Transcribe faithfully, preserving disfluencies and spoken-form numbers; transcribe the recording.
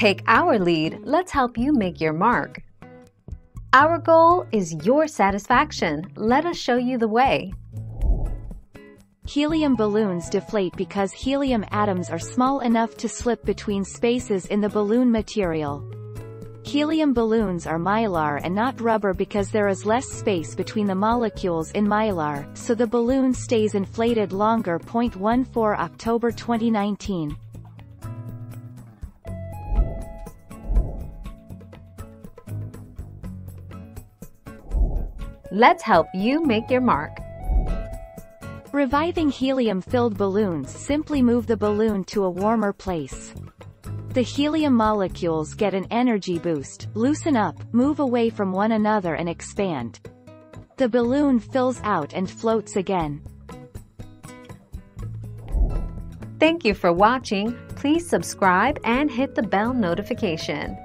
Take our lead, let's help you make your mark. Our goal is your satisfaction. Let us show you the way. Helium balloons deflate because helium atoms are small enough to slip between spaces in the balloon material. Helium balloons are mylar and not rubber because there is less space between the molecules in mylar, so the balloon stays inflated longer. October twenty nineteen. Let's help you make your mark. Reviving helium-filled balloons simply move the balloon to a warmer place. The helium molecules get an energy boost, loosen up, move away from one another and expand. The balloon fills out and floats again. Thank you for watching. Please subscribe and hit the bell notification.